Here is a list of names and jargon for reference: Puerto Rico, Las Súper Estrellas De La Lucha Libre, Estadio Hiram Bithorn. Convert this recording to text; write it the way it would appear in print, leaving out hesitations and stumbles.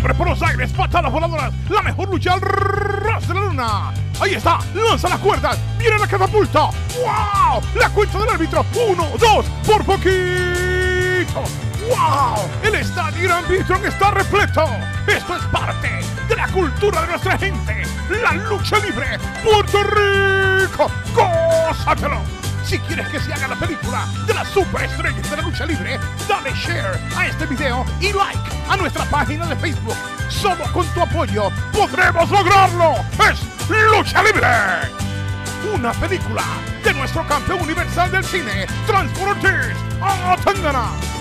siempre puros aires, patadas voladoras, la mejor lucha al ras de la luna. Ahí está, lanza las cuerdas, viene la catapulta. ¡Wow! La cuenta del árbitro, 1, 2, por poquito. ¡Wow! El Estadio Hiram Bithorn está repleto. Esto es parte de la cultura de nuestra gente. La lucha libre, Puerto Rico, gózatelo. Si quieres que se haga la película de las superestrellas de la lucha libre, dale share a este video y like a nuestra página de Facebook. Solo con tu apoyo podremos lograrlo. ¡Es Lucha Libre! Una película de nuestro campeón universal del cine, Transformers, Atangana.